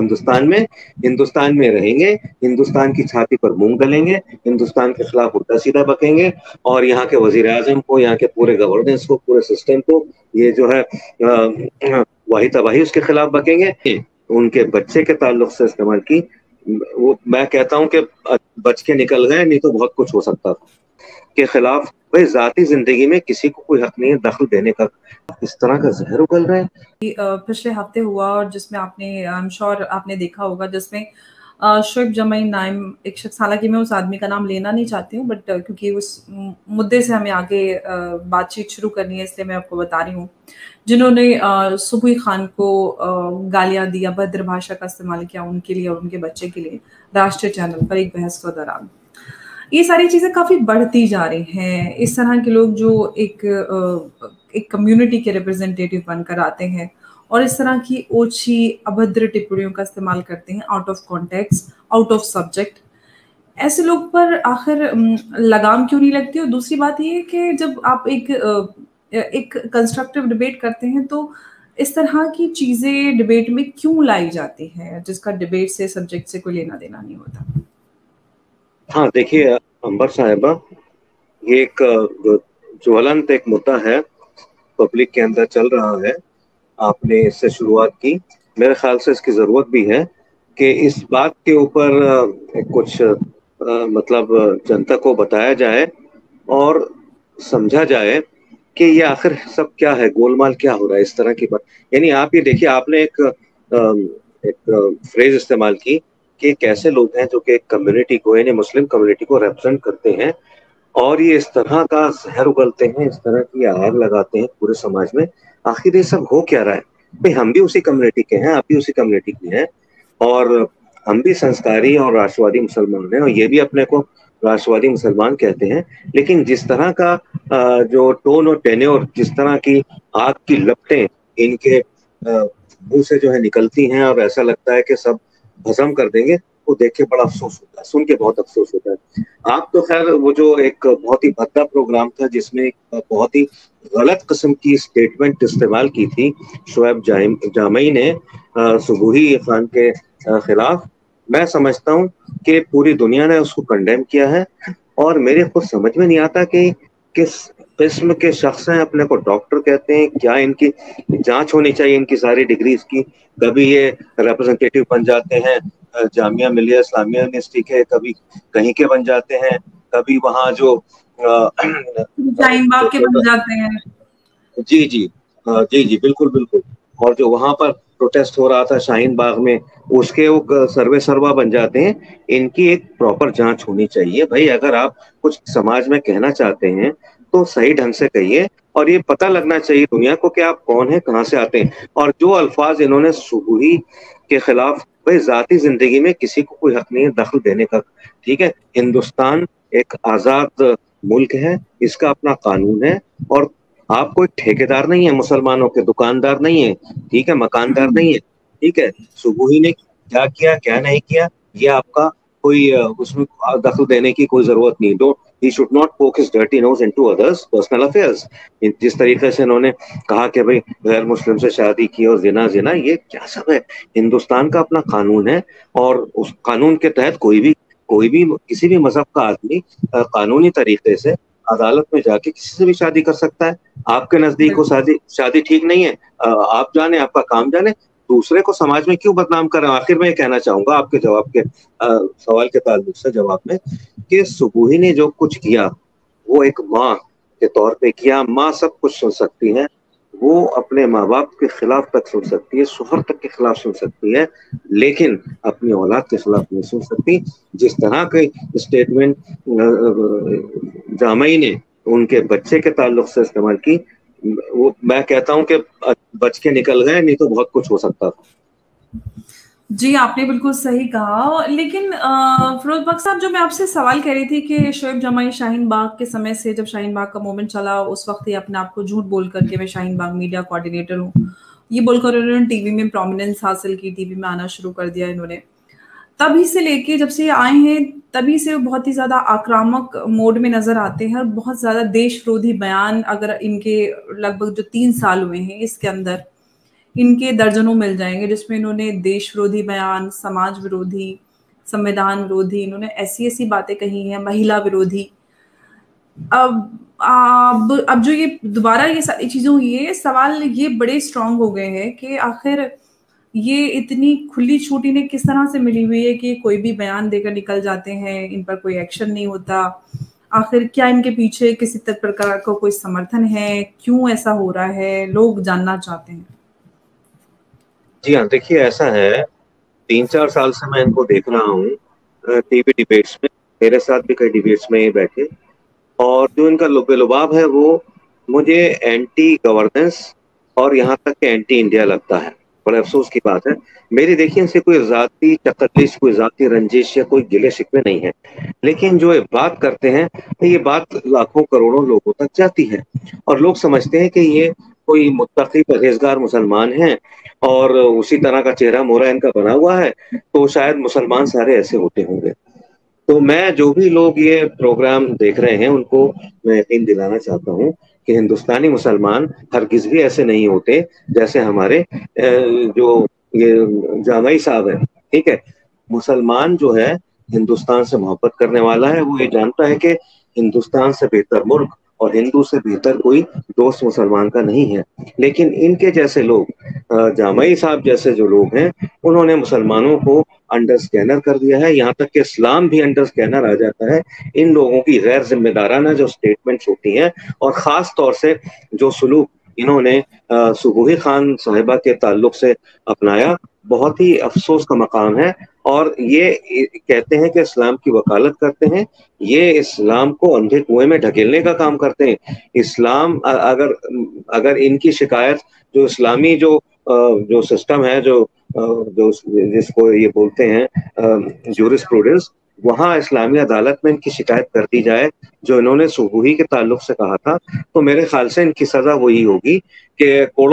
हिंदुस्तान में रहेंगे, हिंदुस्तान की छाती पर मूंग डलेंगे, हिंदुस्तान के खिलाफ उल्टा सीधा बकेंगे और यहाँ के वजीर आजम को, यहाँ के पूरे गवर्नेंस को, पूरे सिस्टम को, ये जो है वाही तबाही उसके खिलाफ बकेंगे। उनके बच्चे के ताल्लुक से इस्तेमाल की, वो मैं कहता हूँ कि बच के निकल गए, नहीं तो बहुत कुछ हो सकता था। के खिलाफ भाई जाती जिंदगी में किसी को कोई हक नहीं है दखल देने का। इस तरह का जहर उगल रहा है। पिछले हफ्ते हुआ और जिसमें आपने आई एम श्योर आपने देखा होगा, जिसमें शोएब जमाई नाइम एक शख्स, हालांकि मैं उस आदमी का नाम लेना नहीं चाहती हूँ, बट क्योंकि उस मुद्दे से हमें आगे बातचीत शुरू करनी है इसलिए मैं आपको बता रही हूँ, जिन्होंने सुबह खान को गालियाँ दी, अभद्र भाषा का इस्तेमाल किया उनके लिए और उनके बच्चे के लिए राष्ट्रीय चैनल पर एक बहस के दौरान। ये सारी चीज़ें काफ़ी बढ़ती जा रही हैं। इस तरह के लोग जो एक कम्युनिटी के रिप्रेजेंटेटिव बनकर आते हैं और इस तरह की ओछी अभद्र टिप्पणियों का इस्तेमाल करते हैं, out of context, out of subject. ऐसे लोग पर आखिर लगाम क्यों नहीं लगती? और दूसरी बात ये है कि जब आप एक कंस्ट्रक्टिव डिबेट करते हैं तो इस तरह की चीज़ें डिबेट में क्यों लाई जाती हैं, जिसका डिबेट से, सब्जेक्ट से कोई लेना देना नहीं होता? हाँ देखिए अंबर साहिबा, ये एक ज्वलंत एक मुद्दा है, पब्लिक के अंदर चल रहा है। आपने इससे शुरुआत की, मेरे ख्याल से इसकी ज़रूरत भी है कि इस बात के ऊपर कुछ मतलब जनता को बताया जाए और समझा जाए कि ये आखिर सब क्या है, गोलमाल क्या हो रहा है इस तरह की बात। यानी आप ये देखिए, आपने एक फ्रेज इस्तेमाल की कि कैसे लोग हैं जो कि एक कम्युनिटी को, यानी मुस्लिम कम्युनिटी को रिप्रेजेंट करते हैं और ये इस तरह का जहर उगलते हैं, इस तरह की आग लगाते हैं पूरे समाज में। आखिर ये सब हो क्या रहा है? भाई हम भी उसी कम्युनिटी के हैं, आप भी उसी कम्युनिटी के हैं और हम भी संस्कारी और राष्ट्रवादी मुसलमान हैं और ये भी अपने को राष्ट्रवादी मुसलमान कहते हैं, लेकिन जिस तरह का जो टोन और टेन्योर, जिस तरह की आग की लपटें इनके मुँह से जो है निकलती हैं और ऐसा लगता है कि सब भस्म कर देंगे, वो देख के बड़ा अफसोस होता है, सुन के बहुत अफसोस होता है। आप तो खैर वो जो एक बहुत ही भद्दा प्रोग्राम था जिसमें एक बहुत ही गलत किस्म की स्टेटमेंट इस्तेमाल की थी शोएब जामई ने सुबही खान के खिलाफ, मैं समझता हूँ कि पूरी दुनिया ने उसको कंडेम किया है। और मेरे खुद समझ में नहीं आता कि किस किस्म के शख्स हैं, अपने को डॉक्टर कहते हैं क्या? इनकी जांच होनी चाहिए, इनकी सारी डिग्रीज की। कभी ये रिप्रेजेंटेटिव बन जाते हैं जामिया मिलिया इस्लामिया यूनिवर्सिटी के, कभी कहीं के बन जाते हैं, कभी वहाँ जो शाहीन बाग के बन जाते हैं। जी जी जी जी बिल्कुल बिल्कुल। और जो वहाँ पर प्रोटेस्ट हो रहा था शाहीन बाग में, उसके वो सर्वे सर्वा बन जाते हैं। इनकी एक प्रॉपर जाँच होनी चाहिए। भाई अगर आप कुछ समाज में कहना चाहते हैं तो सही ढंग से कहिए और ये पता लगना चाहिए दुनिया को कि आप कौन हैं, कहाँ से आते हैं। और जो अल्फाज इन्होंने सुबही के खिलाफ, भाई जाती जिंदगी में किसी को कोई हक नहीं है दखल देने का। ठीक है, हिंदुस्तान एक आज़ाद मुल्क है, इसका अपना कानून है और आप कोई ठेकेदार नहीं है मुसलमानों के, दुकानदार नहीं है, ठीक है, मकानदार नहीं है। ठीक है, सुबही ने क्या किया क्या नहीं किया ये आपका कोई उसमें दखल देने की कोई जरूरत नहीं। He should not poke his dirty nose into others' personal affairs. जिस तरीके से इन्होंने कहा कि भाई गैर मुस्लिम से शादी की और जिना, ये क्या सब है? हिंदुस्तान का अपना कानून है और उस कानून के तहत कोई भी किसी भी मजहब का आदमी कानूनी तरीके से अदालत में जाके किसी से भी शादी कर सकता है। आपके नजदीक वो शादी ठीक नहीं है, आप जाने, आपका काम जाने, दूसरे को समाज में क्यों बदनाम कर रहे हैं? आखिर में ये कहना चाहूंगा आपके जवाब के सवाल के ताल्लुक से जवाब में कि सुबही ने जो कुछ किया वो एक माँ के तौर पे किया। माँ सब कुछ सुन सकती है, वो अपने माँ बाप के खिलाफ तक सुन सकती है, शोहर तक के खिलाफ सुन सकती है, लेकिन अपनी औलाद के खिलाफ नहीं सुन सकती। जिस तरह के स्टेटमेंट जामई ने उनके बच्चे के ताल्लुक से इस्तेमाल की, वो मैं कहता हूं कि बच के निकल गए, नहीं तो बहुत कुछ हो सकता था। जी आपने बिल्कुल सही कहा, लेकिन फिरोज बख्श साहब, जो मैं आपसे सवाल कर रही थी कि शोएब जमाई शाहीन बाग के समय से, जब शाहीन बाग का मोमेंट चला उस वक्त ही अपने आप को झूठ बोल करके मैं शाहीन बाग मीडिया कोऑर्डिनेटर हूँ ये बोलकर उन्होंने टीवी में प्रोमिनेंस हासिल की, टीवी में आना शुरू कर दिया इन्होंने। तभी से लेके जब से ये आए हैं तभी से वो बहुत ही ज़्यादा आक्रामक मोड में नज़र आते हैं और बहुत ज़्यादा देश विरोधी बयान, अगर इनके लगभग जो 3 साल हुए हैं इसके अंदर इनके दर्जनों मिल जाएंगे जिसमें इन्होंने देश विरोधी बयान, समाज विरोधी, संविधान विरोधी, इन्होंने ऐसी ऐसी बातें कही हैं, महिला विरोधी। अब जो ये दोबारा ये सारी चीज़ों, ये सवाल ये बड़े स्ट्रांग हो गए हैं कि आखिर ये इतनी खुली छूट इन्हें किस तरह से मिली हुई है कि कोई भी बयान देकर निकल जाते हैं, इन पर कोई एक्शन नहीं होता। आखिर क्या इनके पीछे किसी तरह प्रकार का कोई समर्थन है? क्यों ऐसा हो रहा है? लोग जानना चाहते हैं। जी हाँ, देखिए ऐसा है, 3-4 साल से मैं इनको देख रहा हूँ टीवी डिबेट्स में, मेरे साथ भी कई डिबेट्स में ये बैठे, और जो इनका लुबाब है वो मुझे एंटी गवर्नेंस और यहाँ तक कि एंटी इंडिया लगता है। बड़े अफसोस की बात है। मेरी देखिए इनसे कोई ज़ाती चकलिश, कोई ज़ाती रंजिश या कोई गिले शिकवे नहीं है, लेकिन जो ये बात करते हैं ये बात लाखों करोड़ों लोगों तक जाती है और लोग समझते हैं कि ये कोई मुत्तकी परहेजगार मुसलमान हैं और उसी तरह का चेहरा मोहरा इनका बना हुआ है तो शायद मुसलमान सारे ऐसे होते होंगे। तो मैं जो भी लोग ये प्रोग्राम देख रहे हैं उनको मैं यकीन दिलाना चाहता हूँ कि हिंदुस्तानी मुसलमान हरगिज भी ऐसे नहीं होते जैसे हमारे जो ये जामई साहब हैं। ठीक है, मुसलमान जो है हिंदुस्तान से मोहब्बत करने वाला है, वो ये जानता है कि हिंदुस्तान से बेहतर मुल्क और हिंदू से बेहतर कोई दोस्त मुसलमान का नहीं है। लेकिन इनके जैसे लोग, जामई साहब जैसे जो लोग हैं, उन्होंने मुसलमानों को अंडर स्कैनर कर दिया है, यहाँ तक कि इस्लाम भी अंडर स्कैनर आ जाता है। इन लोगों की गैर जिम्मेदाराना जो स्टेटमेंट्स होती हैं और ख़ास तौर से जो सलूक इन्होंने सुबही खान साहिबा के ताल्लुक से अपनाया, बहुत ही अफसोस का मकाम है। और ये कहते हैं कि इस्लाम की वकालत करते हैं, ये इस्लाम को अंधे कुएं में ढकेलने का काम करते हैं। इस्लाम अगर इनकी शिकायत जो इस्लामी जो सिस्टम है, जो जिसको ये बोलते हैं ज्यूरिस्प्रूडेंस, वहाँ इस्लामी अदालत में इनकी शिकायत कर दी जाए जो इन्होंने सुबूही के ताल्लुक से कहा था, तो मेरे ख्याल से इनकी सज़ा वही होगी कि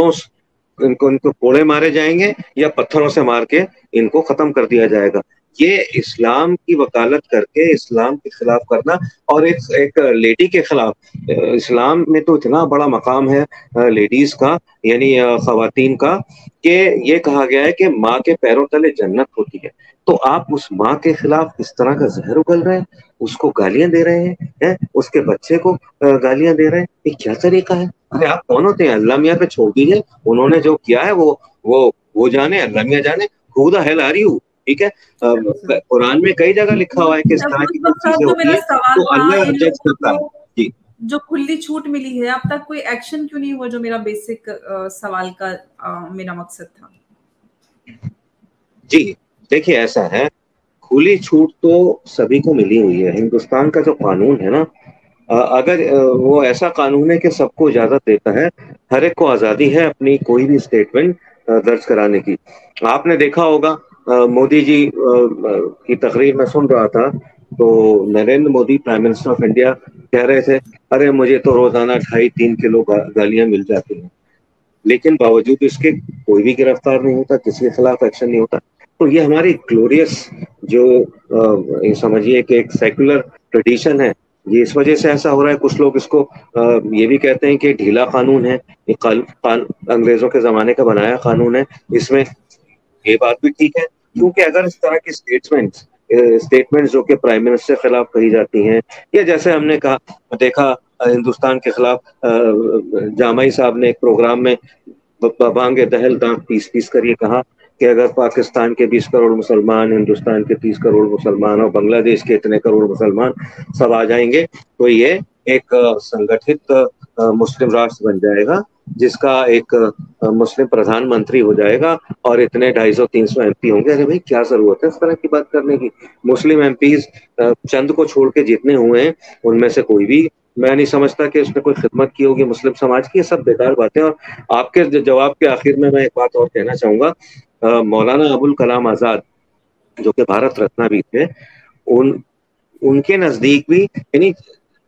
इनको कोड़े मारे जाएंगे या पत्थरों से मार के इनको खत्म कर दिया जाएगा। ये इस्लाम की वकालत करके इस्लाम के खिलाफ करना, और एक लेडी के खिलाफ, इस्लाम में तो इतना बड़ा मकाम है लेडीज का, यानी खवातीन का, कि ये कहा गया है कि माँ के पैरों तले जन्नत होती है। तो आप उस माँ के खिलाफ इस तरह का जहर उगल रहे हैं, उसको गालियां दे रहे हैं, उसके बच्चे को गालियां दे रहे हैं, ये क्या तरीका है? अरे आप कौन होते हैं? अल्लाह मियाँ पे छोड़ दीजिए, उन्होंने जो किया है वो जाने, अल्लाह मियाँ जाने। Who the hell are you? ठीक है, कुरान में कई जगह लिखा हुआ है कि इस तरह की चीजें होती है तो अल्लाह जज करता है। जी, जो खुली छूट मिली है, अब तक कोई एक्शन क्यों नहीं हुआ, जो मेरा बेसिक सवाल का मेरा मकसद था। जी देखिए ऐसा है, खुली छूट तो सभी को मिली हुई है। हिंदुस्तान का जो कानून है ना, अगर वो ऐसा कानून है कि सबको इजाजत देता है, हर एक को आज़ादी है अपनी कोई भी स्टेटमेंट दर्ज कराने की। आपने देखा होगा मोदी जी की तकरीर मैं सुन रहा था तो Narendra Modi prime minister of India कह रहे थे, अरे मुझे तो रोजाना 2.5-3 किलो गालियां मिल जाती हैं, लेकिन बावजूद इसके कोई भी गिरफ्तार नहीं होता, किसी के खिलाफ एक्शन नहीं होता। तो ये हमारी ग्लोरियस जो समझिए कि एक सेकुलर ट्रेडिशन है, ये इस वजह से ऐसा हो रहा है। कुछ लोग इसको ये भी कहते हैं कि ढीला कानून है, ये अंग्रेजों के जमाने का बनाया कानून है। इसमें ये बात भी ठीक है, क्योंकि अगर इस तरह की स्टेटमेंट्स जो कि प्राइम मिनिस्टर के खिलाफ कही जाती हैं, या जैसे हमने कहा देखा हिंदुस्तान के खिलाफ जामई साहब ने एक प्रोग्राम में बांगे दहल दांत पीस कर ये कहा कि अगर पाकिस्तान के 20 करोड़ मुसलमान, हिंदुस्तान के 30 करोड़ मुसलमान और बांग्लादेश के इतने करोड़ मुसलमान सब आ जाएंगे तो ये एक संगठित मुस्लिम राष्ट्र बन जाएगा जिसका एक मुस्लिम प्रधानमंत्री हो जाएगा और इतने 250-300 MP होंगे। अरे भाई क्या जरूरत है इस तरह की बात करने की? मुस्लिम MPs चंद को छोड़ के जितने हुए हैं उनमें से कोई भी मैं नहीं समझता कि उसने कोई खिदमत की होगी मुस्लिम समाज की। ये सब बेकार बातें। और आपके जवाब के आखिर में मैं एक बात और कहना चाहूँगा, मौलाना अबुल कलाम आज़ाद जो कि भारत रत्न भी थे, उनके नज़दीक भी यानी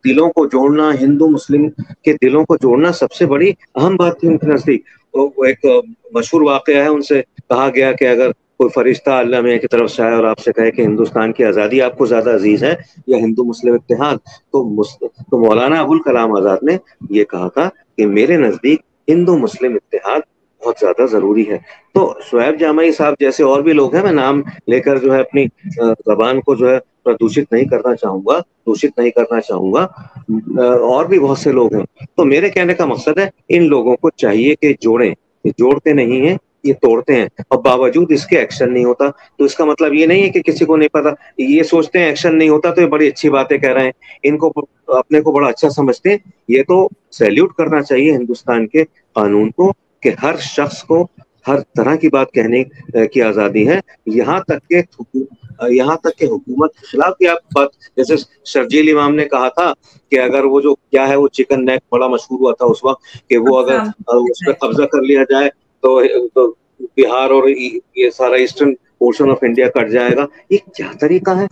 दिलों को जोड़ना, हिंदू मुस्लिम के दिलों को जोड़ना सबसे बड़ी अहम बात थी उनके नज़दीक। तो एक मशहूर वाक़या है, उनसे कहा गया कि अगर कोई फरिश्ता अल्लाह मियाँ की तरफ से आए और आपसे कहे कि हिंदुस्तान की आज़ादी आपको ज़्यादा अजीज है या हिंदू मुस्लिम इत्तेहाद, तो मौलाना अबुल कलाम आज़ाद ने यह कहा था कि मेरे नज़दीक हिंदू मुस्लिम इत्तेहाद बहुत ज्यादा जरूरी है। तो शोएब जामिया साहब जैसे और भी लोग हैं, मैं नाम लेकर जो है अपनी जबान को जो है प्रदूषित नहीं करना चाहूंगा, दूषित नहीं करना चाहूंगा, और भी बहुत से लोग हैं। तो मेरे कहने का मकसद है इन लोगों को चाहिए कि जोड़ें, जोड़ते नहीं है, ये तोड़ते हैं, और बावजूद इसके एक्शन नहीं होता। तो इसका मतलब ये नहीं है कि किसी को नहीं पता, ये सोचते हैं एक्शन नहीं होता तो ये बड़ी अच्छी बातें कह रहे हैं, इनको अपने को बड़ा अच्छा समझते हैं। ये तो सैल्यूट करना चाहिए हिंदुस्तान के कानून को कि हर शख्स को हर तरह की बात कहने की आज़ादी है। यहाँ तक के हुकूमत के खिलाफ भी आप बात, जैसे शर्जील इमाम ने कहा था कि अगर वो जो क्या है वो चिकन नेक बड़ा मशहूर हुआ था उस वक्त, कि वो अगर उस पर कब्जा कर लिया जाए तो बिहार और ये सारा eastern portion of India cut जाएगा। ये क्या तरीका है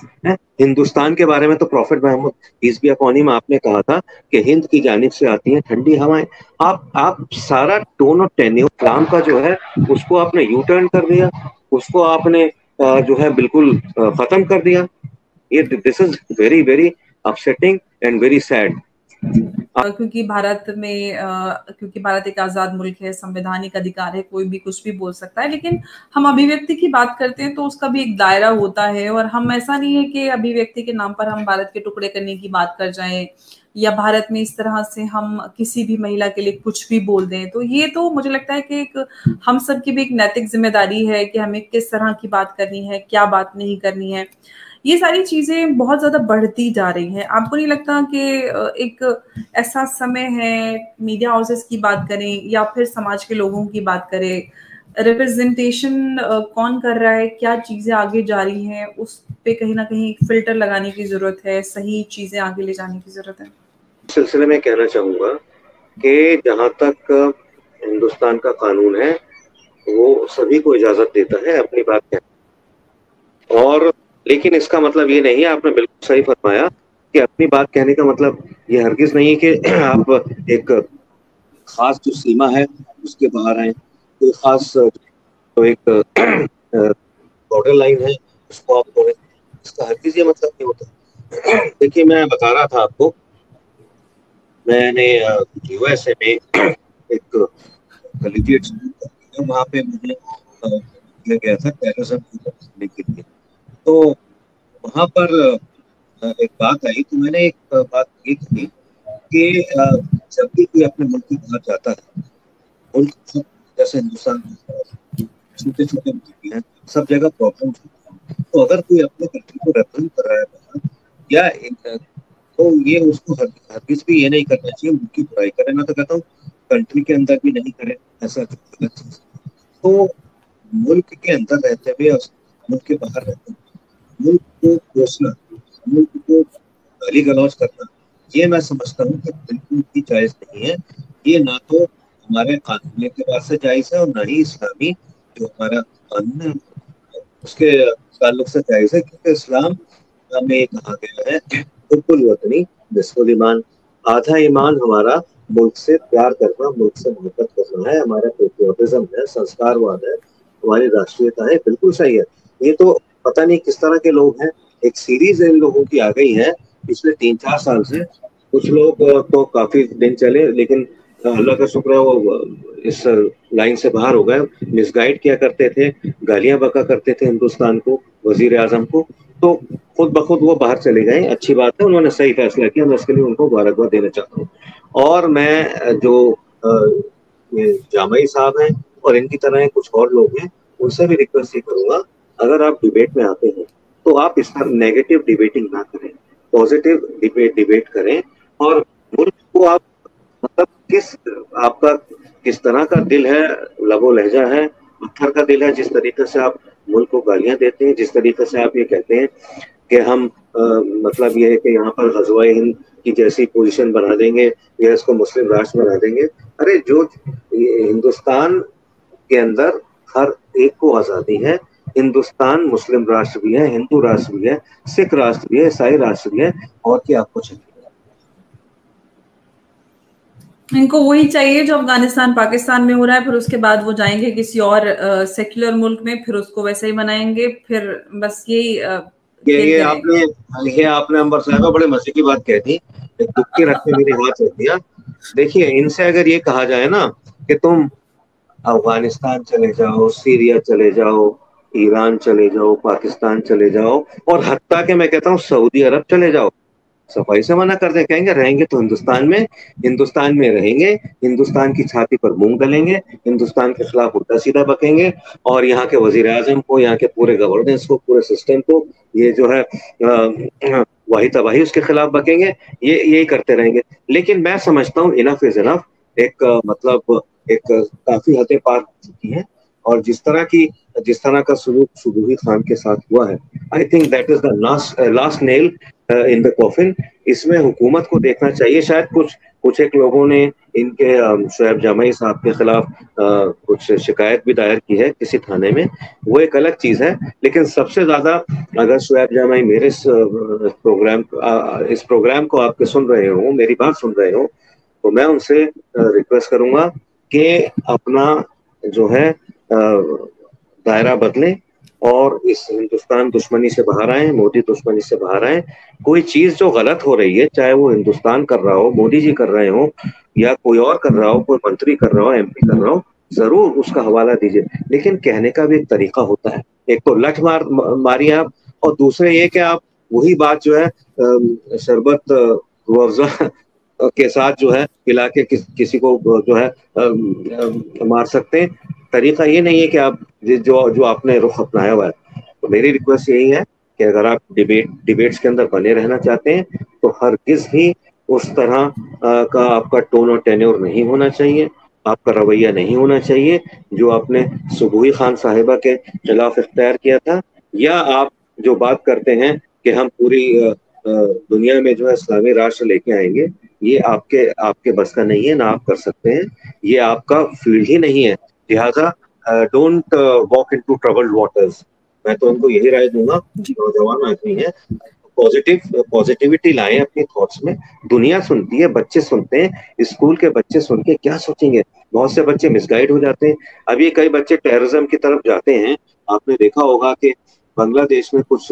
हिंदुस्तान के बारे में। तो प्रॉफिट महमूद हिजबिया कौनी में आपने कहा था कि हिंद की जानिब से आती हैं ठंडी हवाएं। आप सारा टोन और टेन्योर कलाम का जो है उसको आपने यू टर्न कर दिया, उसको आपने जो है बिल्कुल खत्म कर दिया। ये this is very very upsetting and very sad. क्योंकि भारत एक आजाद मुल्क है, संवैधानिक अधिकार है, कोई भी कुछ भी बोल सकता है। लेकिन हम अभिव्यक्ति की बात करते हैं तो उसका भी एक दायरा होता है, और हम ऐसा नहीं है कि अभिव्यक्ति के नाम पर हम भारत के टुकड़े करने की बात कर जाएं, या भारत में इस तरह से हम किसी भी महिला के लिए कुछ भी बोल दें। तो ये तो मुझे लगता है कि एक हम सब की भी एक नैतिक जिम्मेदारी है कि हमें किस तरह की बात करनी है, क्या बात नहीं करनी है। ये सारी चीज़ें बहुत ज़्यादा बढ़ती जा रही हैं। आपको नहीं लगता कि एक ऐसा समय है, मीडिया हाउसेस की बात करें या फिर समाज के लोगों की बात करें, रिप्रेजेंटेशन कौन कर रहा है, क्या चीज़ें आगे जा रही हैं, उस पे कहीं ना कहीं एक फिल्टर लगाने की ज़रूरत है, सही चीज़ें आगे ले जाने की ज़रूरत है। इस सिलसिले में कहना चाहूँगा कि जहाँ तक हिंदुस्तान का कानून है वो सभी को इजाज़त देता है अपनी बात कहने, और लेकिन इसका मतलब ये नहीं है, आपने बिल्कुल सही फरमाया कि अपनी बात कहने का मतलब ये हरगिज नहीं है कि आप एक खास जो सीमा है उसके बाहर आए, कोई खास जो एक बॉर्डर लाइन है उसको आप बोलें, इसका हरगिज ये मतलब नहीं होता। देखिए, मैं बता रहा था आपको, मैंने यूएसए में एक कॉलेजिएट स्कूल, वहाँ पे मुझे गया था टेररिज्म करने के लिए, तो वहाँ पर एक बात आई। तो मैंने एक बात ये कही कि जब भी कोई अपने मुल्क के बाहर जाता है, उनको जैसे हिंदुस्तान में छोटे छोटे मुल्क हैं, सब जगह प्रॉब्लम होती है। तो अगर कोई अपने कंट्री को रेफर कर रहा है बाहर, या तो ये उसको हरगिज़ भी ये नहीं करना चाहिए मुल्क की बुराई करें। मैं तो कहता हूँ कंट्री के अंदर भी नहीं करें ऐसा, तो मुल्क के अंदर रहते हुए और मुल्क के बाहर रहते हुए मुल्क को कोसना, मुल्क को गाली गलौज करना, ये मैं समझता हूँ कि बिल्कुल भी जायज़ नहीं है। ये ना तो हमारे कानून के बाद से जायज़ है, और ना ही इस्लामी जो हमारा कानून है उसके ताल्लुक से जायज़ है, क्योंकि इस्लाम में ये कहा गया है बिल्कुल वतनी बिस्मिल ईमान, आधा ईमान हमारा मुल्क से प्यार करना, मुल्क से मोहब्बत करना है, हमारा पेट्रियटिज्म है, संस्कारवाद है, हमारी राष्ट्रीयता है। बिल्कुल सही है। ये तो पता नहीं किस तरह के लोग हैं, एक सीरीज इन लोगों की आ गई है पिछले 3-4 साल से। कुछ लोग तो काफी दिन चले, लेकिन अल्लाह का शुक्र है वो इस लाइन से बाहर हो गए। मिसगाइड किया करते थे, गालियां बका करते थे हिंदुस्तान को, वजीर आजम को, तो खुद ब खुद वो बाहर चले गए। अच्छी बात है, उन्होंने सही फैसला किया, मैं इसके लिए उनको मुबारकबाद देना चाहता हूँ। और मैं जो जामिया साहब हैं और इनकी तरह कुछ और लोग हैं, उनसे भी रिक्वेस्ट ये करूँगा, अगर आप डिबेट में आते हैं तो आप इस तरह नेगेटिव डिबेटिंग ना करें, पॉजिटिव डिबेट करें। और मुल्क को आप मतलब आपका किस तरह का दिल है, लबो लहजा है, पत्थर का दिल है, जिस तरीके से आप मुल्क को गालियां देते हैं, जिस तरीके से आप ये कहते हैं कि हम मतलब ये है कि यहाँ पर ग़ज़वा हिंद की जैसी पोजीशन बना देंगे या इसको मुस्लिम राष्ट्र बना देंगे। अरे जो हिंदुस्तान के अंदर हर एक को आज़ादी है, हिंदुस्तान मुस्लिम राष्ट्र भी है, हिंदू राष्ट्र भी है, सिख राष्ट्र भी है, ईसाई राष्ट्र भी है, और क्या आपको चाहिए? इनको वही चाहिए जो अफगानिस्तान पाकिस्तान में हो रहा है, फिर उसके बाद वो जाएंगे किसी और सेक्युलर मुल्क में, फिर उसको वैसे ही बनाएंगे, फिर बस यही ये आपने अंबर साहब बड़े मजे की बात कह दी, दुख के रखते मेरे हाथ रख दिया। देखिए, इनसे अगर ये कहा जाए ना कि तुम अफगानिस्तान चले जाओ, सीरिया चले जाओ, ईरान चले जाओ, पाकिस्तान चले जाओ, और हत्ता के मैं कहता हूँ सऊदी अरब चले जाओ, सफाई से मना कर दे, कहेंगे रहेंगे तो हिंदुस्तान में रहेंगे, हिंदुस्तान की छाती पर मूंग गलेंगे, हिंदुस्तान के खिलाफ उल्टा सीधा बकेंगे, और यहाँ के वजीर आजम को, यहाँ के पूरे गवर्नेंस को, पूरे सिस्टम को, ये जो है वाही तबाही उसके खिलाफ बकेंगे, ये यही करते रहेंगे। लेकिन मैं समझता हूँ इनफ इज इनफ, एक मतलब एक काफी हदें पार हो चुकी हैं, और जिस तरह का सुलूक सुबही खान के साथ हुआ है, I think that is the last nail in the coffin. इसमें हुकूमत को देखना चाहिए, शायद कुछ एक लोगों ने इनके शोएब जामई साहब के खिलाफ कुछ शिकायत भी दायर की है किसी थाने में, वो एक अलग चीज़ है, लेकिन सबसे ज़्यादा अगर शोएब जामई मेरे इस प्रोग्राम को आपके सुन रहे हो, मेरी बात सुन रहे हो, तो मैं उनसे रिक्वेस्ट करूँगा कि अपना जो है दायरा बदलें और इस हिंदुस्तान दुश्मनी से बाहर आए, मोदी दुश्मनी से बाहर आए। कोई चीज़ जो गलत हो रही है, चाहे वो हिंदुस्तान कर रहा हो, मोदी जी कर रहे हो, या कोई और कर रहा हो, कोई मंत्री कर रहा हो, एमपी कर रहा हो, जरूर उसका हवाला दीजिए, लेकिन कहने का भी एक तरीका होता है। एक तो लठ मारिए आप, और दूसरे ये कि आप वही बात जो है शरबत अफजा के साथ जो है पिला के किसी को जो है मार सकते हैं। तरीका ये नहीं है कि आप जो आपने रुख अपनाया हुआ है। तो मेरी रिक्वेस्ट यही है कि अगर आप डिबेट्स के अंदर बने रहना चाहते हैं तो हरगिज़ भी उस तरह का आपका टोन और टेन्योर नहीं होना चाहिए, आपका रवैया नहीं होना चाहिए जो आपने सुबही खान साहिबा के खिलाफ इख्तियार किया था। या आप जो बात करते हैं कि हम पूरी दुनिया में जो है इस्लामी राष्ट्र लेके आएंगे, ये आपके बस का नहीं है, ना आप कर सकते हैं, ये आपका फील्ड ही नहीं है। लिहाजा don't walk into troubled waters. मैं तो उनको यही राय दूंगा, नौजवान आदमी है, पॉजिटिविटी लाएं अपने थॉट्स में। दुनिया सुनती है, बच्चे सुनते हैं, स्कूल के बच्चे सुन के क्या सोचेंगे? बहुत से बच्चे मिसगाइड हो जाते हैं। अभी कई बच्चे टेररिज्म की तरफ जाते हैं। आपने देखा होगा कि बांग्लादेश में कुछ